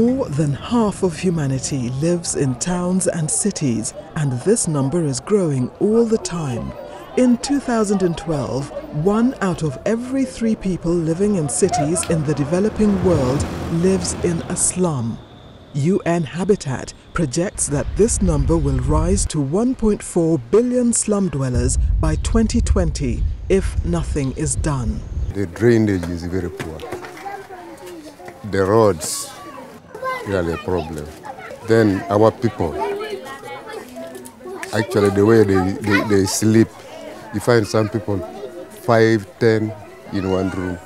More than half of humanity lives in towns and cities, and this number is growing all the time. In 2012, 1 out of every 3 people living in cities in the developing world lives in a slum. UN-Habitat projects that this number will rise to 1.4 billion slum dwellers by 2020 if nothing is done. The drainage is very poor. The roads are really a problem. Then our people, actually the way they sleep, you find some people 5, 10 in one room.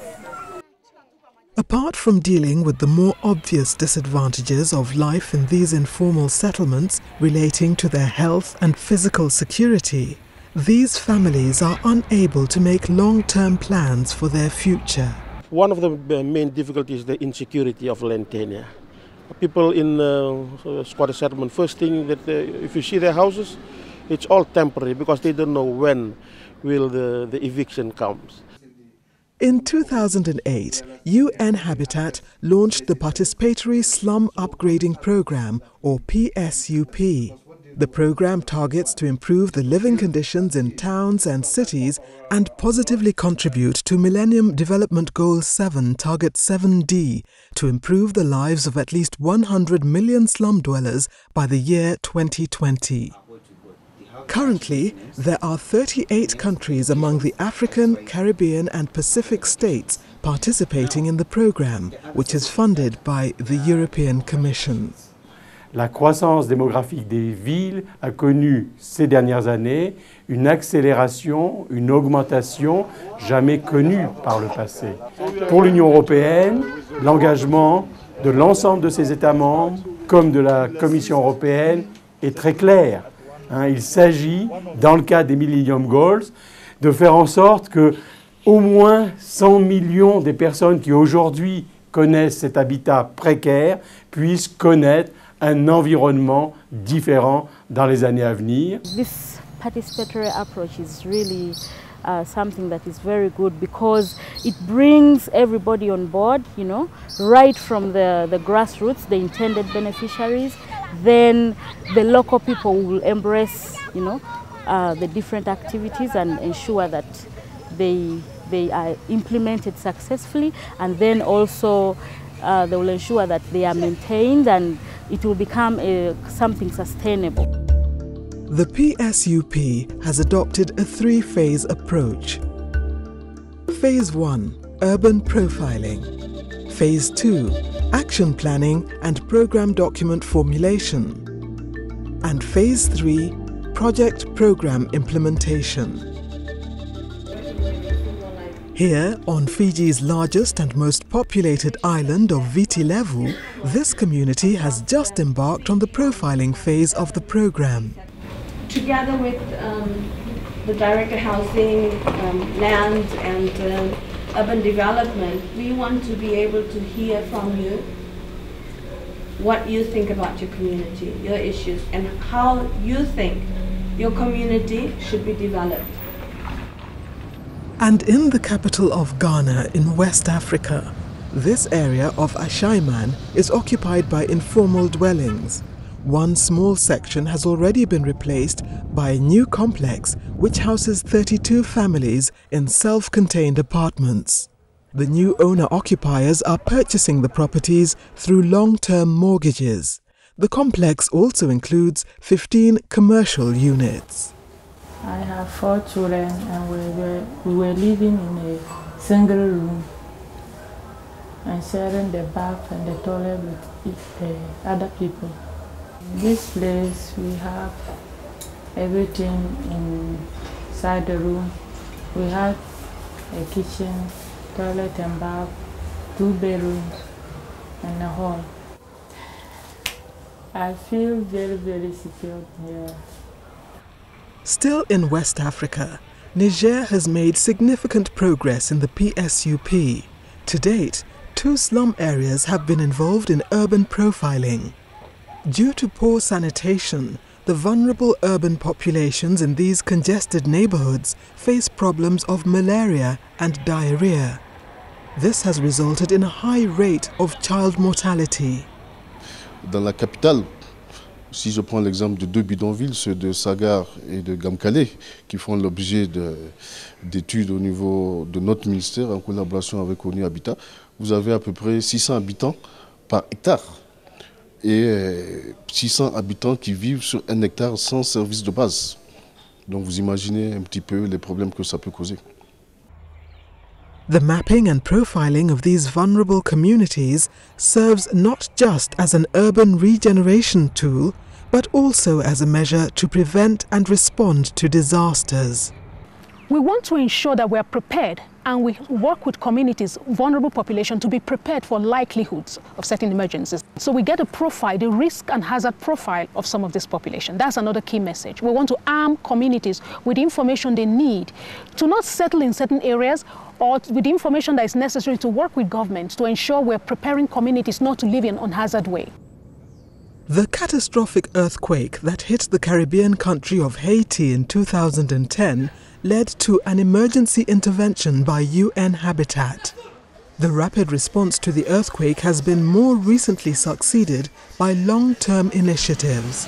Apart from dealing with the more obvious disadvantages of life in these informal settlements relating to their health and physical security, these families are unable to make long-term plans for their future. One of the main difficulties is the insecurity of land tenure. People in squatter settlement, first thing that if you see their houses, it's all temporary because they don't know when will the eviction comes. In 2008, UN-Habitat launched the Participatory Slum Upgrading Programme, or PSUP. The programme targets to improve the living conditions in towns and cities and positively contribute to Millennium Development Goal 7, Target 7D, to improve the lives of at least 100 million slum dwellers by the year 2020. Currently, there are 38 countries among the African, Caribbean and Pacific states participating in the programme, which is funded by the European Commission. La croissance démographique des villes a connu ces dernières années une accélération, une augmentation jamais connue par le passé. Pour l'Union européenne, l'engagement de l'ensemble de ses États membres, comme de la Commission européenne, est très clair. Il s'agit, dans le cas des Millennium Goals, de faire en sorte que au moins 100 millions des personnes qui aujourd'hui connaissent cet habitat précaire puissent connaître un environnement différent dans les années à venir. This participatory approach is really something that is very good because it brings everybody on board, you know, right from the grassroots, the intended beneficiaries. Then the local people will embrace, you know, the different activities and ensure that they are implemented successfully, and then also they will ensure that they are maintained and it will become something sustainable. The PSUP has adopted a 3-phase approach. Phase 1, urban profiling. Phase 2, action planning and program document formulation. And Phase 3, project program implementation. Here, on Fiji's largest and most populated island of Viti Levu, this community has just embarked on the profiling phase of the program. Together with the Director Housing, Land and Urban Development, we want to be able to hear from you what you think about your community, your issues, and how you think your community should be developed. And in the capital of Ghana in West Africa, this area of Ashaiman is occupied by informal dwellings. One small section has already been replaced by a new complex which houses 32 families in self-contained apartments. The new owner-occupiers are purchasing the properties through long-term mortgages. The complex also includes 15 commercial units. I have 4 children and we were living in a single room and sharing the bath and the toilet with other people. This place, we have everything inside the room. We have a kitchen, toilet and bath, 2 bedrooms and a hall. I feel very, very secure here. Still in West Africa, Niger has made significant progress in the PSUP. To date, 2 slum areas have been involved in urban profiling. Due to poor sanitation, the vulnerable urban populations in these congested neighborhoods face problems of malaria and diarrhea. This has resulted in a high rate of child mortality. dans la capitale. Si je prends l'exemple de deux bidonvilles, ceux de Sagar et de Gamkale, qui font l'objet d'études au niveau de notre ministère en collaboration avec ONU Habitat, vous avez à peu près 600 habitants par hectare. Et 600 habitants qui vivent sur un hectare sans service de base. Donc vous imaginez un petit peu les problèmes que ça peut causer. The mapping and profiling of these vulnerable communities serves not just as an urban regeneration tool, but also as a measure to prevent and respond to disasters. We want to ensure that we are prepared, and we work with communities, vulnerable population, to be prepared for likelihoods of certain emergencies. So we get a profile, the risk and hazard profile of some of this population. That's another key message. We want to arm communities with information they need to not settle in certain areas, or with information that is necessary to work with government to ensure we're preparing communities not to live in an unhazard way. The catastrophic earthquake that hit the Caribbean country of Haiti in 2010 led to an emergency intervention by UN Habitat. The rapid response to the earthquake has been more recently succeeded by long-term initiatives.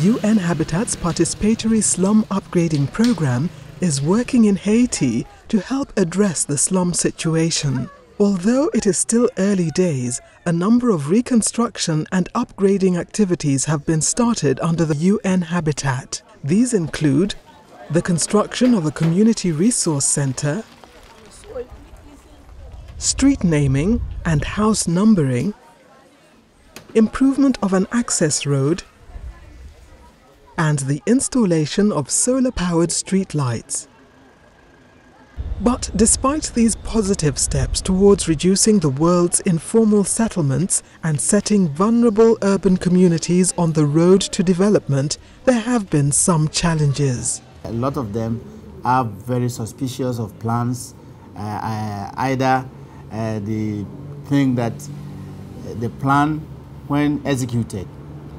UN Habitat's Participatory Slum Upgrading Programme is working in Haiti to help address the slum situation. Although it is still early days, a number of reconstruction and upgrading activities have been started under the UN Habitat. These include the construction of a community resource center, street naming and house numbering, improvement of an access road, and the installation of solar-powered street lights. But despite these positive steps towards reducing the world's informal settlements and setting vulnerable urban communities on the road to development, there have been some challenges. A lot of them are very suspicious of plans. They think that the plan, when executed,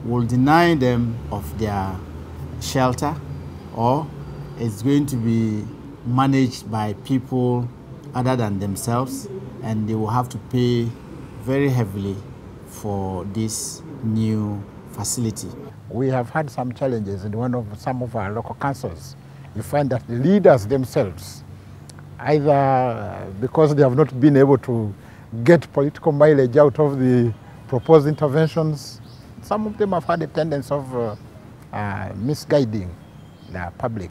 will deny them of their shelter, or it's going to be managed by people other than themselves, and they will have to pay very heavily for this new facility. We have had some challenges in some of our local councils. We find that the leaders themselves, either because they have not been able to get political mileage out of the proposed interventions, some of them have had a tendency of misguiding the public.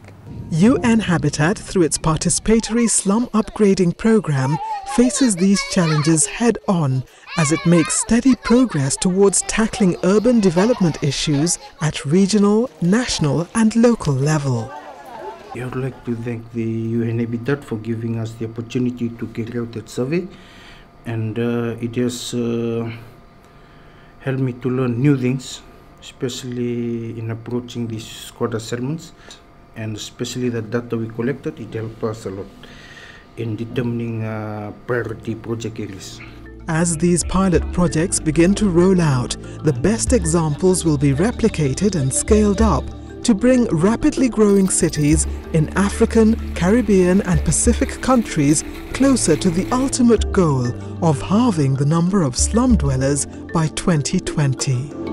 UN Habitat, through its participatory slum upgrading program, faces these challenges head-on as it makes steady progress towards tackling urban development issues at regional, national and local level. I would like to thank the UN Habitat for giving us the opportunity to carry out that survey, and it has helped me to learn new things, especially in approaching these squatter settlements, and especially the data we collected, it helped us a lot in determining priority project areas. As these pilot projects begin to roll out, the best examples will be replicated and scaled up to bring rapidly growing cities in African, Caribbean and Pacific countries closer to the ultimate goal of halving the number of slum dwellers by 2020.